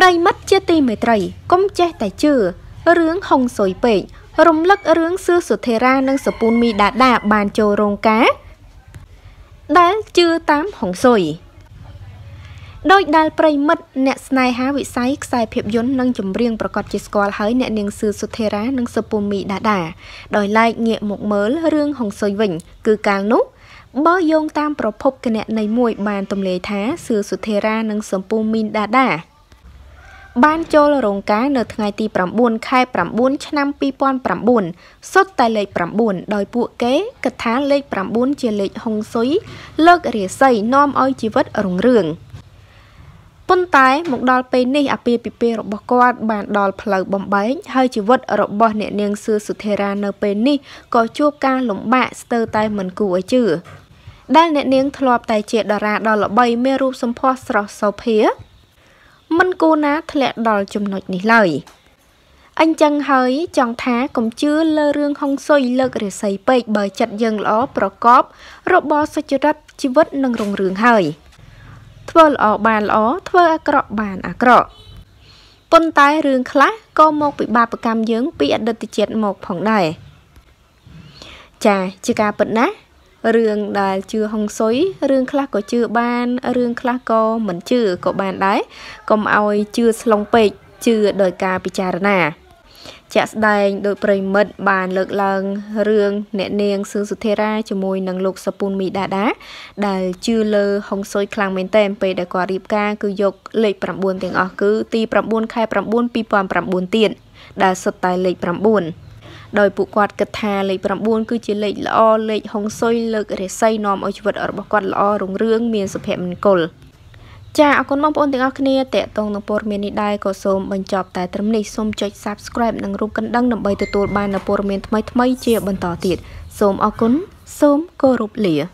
Pray mắt chia tì mệt rầy, cũng chết tại chư, rướng hồng sồi bệnh, rung lắc rướng xưa sụt thề ra nâng sụp bùn mì đã đạ bàn trồ rồng cá. Đá chư tám hồng sồi. Đôi đal pray mắt, nẹ snai há vị sai xài phép dốn nâng chùm riêng bà cọt chì sqoal hỡi nẹ nâng xưa sụt thề ra nâng sụp bùn mì đã đạ. Đòi lại nhẹ một mớ rướng hồng sồi vĩnh, cứ càng nút. Bó dông tam bà phúc kè nẹ này mùi bàn tùm lệ thá xưa sụt thề ra nâng sụp bùn mì đã đạ. Ban cho là rồng cá nợ ngày tì 9 khai 9 năm 2009 sốt tài lệch 9 đòi bộ kế cật thá lệch 9 chia lệch hồng suối lợt rỉa xây nom ơi chi vất ở rồng rường. Pôn tái một đòi pê ní à pê pê rộng bó quát bàn đòi phở bóng bánh hơi chi vất ở rộng bó nẹ nương sư sư thê ra nợ pê ní có chua ca lũng bạ sơ tay mần cụ ấy chữ. Đa nẹ nương thọp tài triệt đò ra đòi lọ bay mê rụp xâm phó sầu phía. Mình cô ná thật lẹ đòi chùm nọt ní lời. Anh chăng hỡi chọn thá cũng chưa lơ rương hông xôi lợt rửa xây bệch bởi chặt dân lõ bó cóp rộ bó xoay chứa rách chi vất nâng rồng rương hỡi. Thơ lõ bàn lõ thơ á cọ bàn á cọ. Pôn tái rương khá có một vị bà bà cam dưỡng bị ạch đợt chết một phòng đời. Chà chư ca bật ná rương đài chưa hồng xối, rương khắc có chưa ban, rương khắc có mình chưa có bàn đấy, còn ai chưa slong pịch, chưa đời ca picharana. Chả đài đội bầy mật bàn lợn lợn rương nẹ nương xương sụt thê ra cho môi năng lục sapun mì đá đá, đài chưa lơ hồng xối khang men tem về đại quả điệp ca cứ dục lệch 9 tiếng ở cứ ti 9 khai 9 pi 9 tiền, đài sụt tài lệch 9. Đòi bộ quạt cật thà lệch 9 cứ chỉ lệch lọ lệch hồng xôi lợt để xây nòm ở vật ở bọc quạt lọ rồng rương miền sập hẹm cồn. Chào con mong bốn tiếng ác nia tệ tông nông bồn miền đại có sôm bận chọp tại tấm này sôm cho subscribe nâng rung cân đăng nằm bay từ tổ ban nông bồn miền thay chia bận tỏ tiệt sôm ác con sôm cơ rụp lìa.